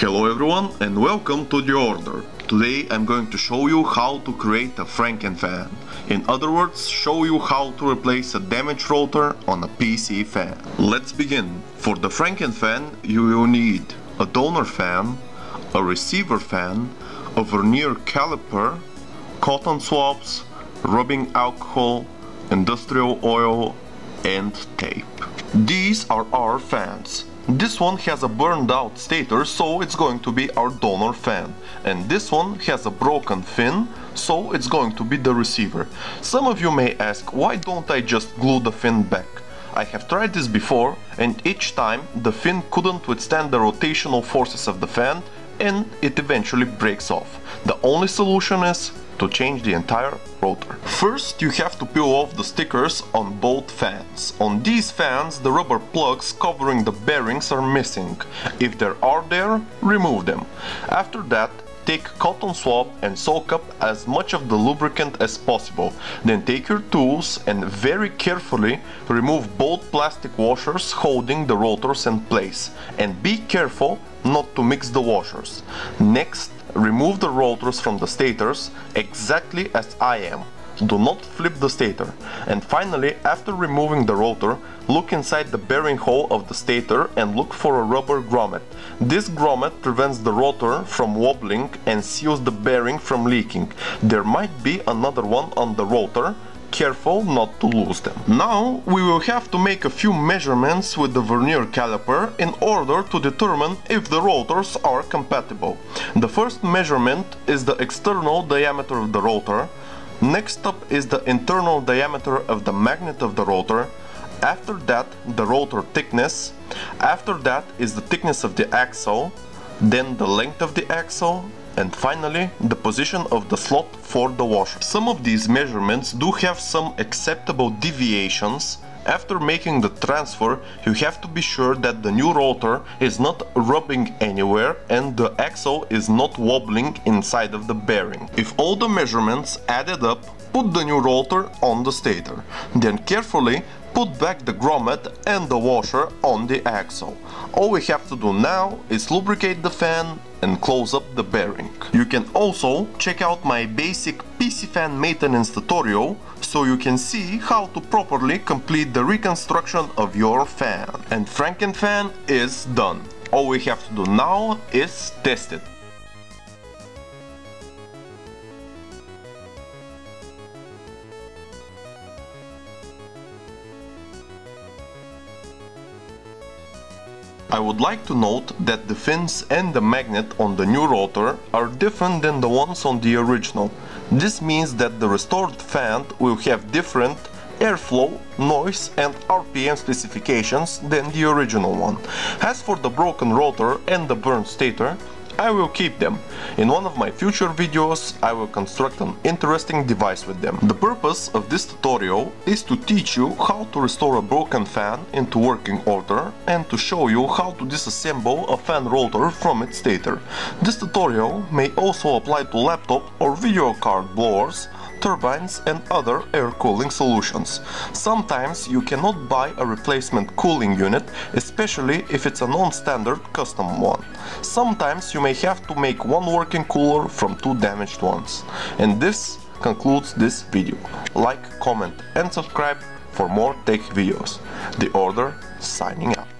Hello everyone and welcome to The Order. Today I'm going to show you how to create a Franken-fan. In other words, show you how to replace a damaged rotor on a PC fan. Let's begin. For the Franken-fan you will need a donor fan, a receiver fan, a vernier caliper, cotton swabs, rubbing alcohol, industrial oil and tape. These are our fans. This one has a burned out stator, so it's going to be our donor fan. And this one has a broken fin, so it's going to be the receiver. Some of you may ask, why don't I just glue the fin back? I have tried this before, and each time the fin couldn't withstand the rotational forces of the fan and it eventually breaks off. The only solution is to change the entire rotor. First you have to peel off the stickers on both fans. On these fans the rubber plugs covering the bearings are missing. If there are there, remove them. After that, take cotton swab and soak up as much of the lubricant as possible. Then take your tools and very carefully remove both plastic washers holding the rotors in place. And be careful not to mix the washers. Next, remove the rotors from the stators exactly as I am. Do not flip the stator. And finally, after removing the rotor, look inside the bearing hole of the stator and look for a rubber grommet. This grommet prevents the rotor from wobbling and seals the bearing from leaking. There might be another one on the rotor. Careful not to lose them. Now we will have to make a few measurements with the vernier caliper in order to determine if the rotors are compatible. The first measurement is the external diameter of the rotor. Next up is the internal diameter of the magnet of the rotor. After that, the rotor thickness. After that is the thickness of the axle, then the length of the axle, and finally the position of the slot for the washer. Some of these measurements do have some acceptable deviations. After making the transfer, you have to be sure that the new rotor is not rubbing anywhere and the axle is not wobbling inside of the bearing. If all the measurements added up, put the new rotor on the stator. Then carefully put back the grommet and the washer on the axle. All we have to do now is lubricate the fan and close up the bearing. You can also check out my basic PC fan maintenance tutorial so you can see how to properly complete the reconstruction of your fan. And Franken-fan is done. All we have to do now is test it. I would like to note that the fins and the magnet on the new rotor are different than the ones on the original. This means that the restored fan will have different airflow, noise and RPM specifications than the original one. As for the broken rotor and the burnt stator, I will keep them. In one of my future videos I will construct an interesting device with them. The purpose of this tutorial is to teach you how to restore a broken fan into working order and to show you how to disassemble a fan rotor from its stator. This tutorial may also apply to laptop or video card blowers, turbines and other air cooling solutions. Sometimes you cannot buy a replacement cooling unit, especially if it's a non-standard custom one. Sometimes you may have to make one working cooler from two damaged ones. And this concludes this video. Like, comment and subscribe for more tech videos. The Order signing out.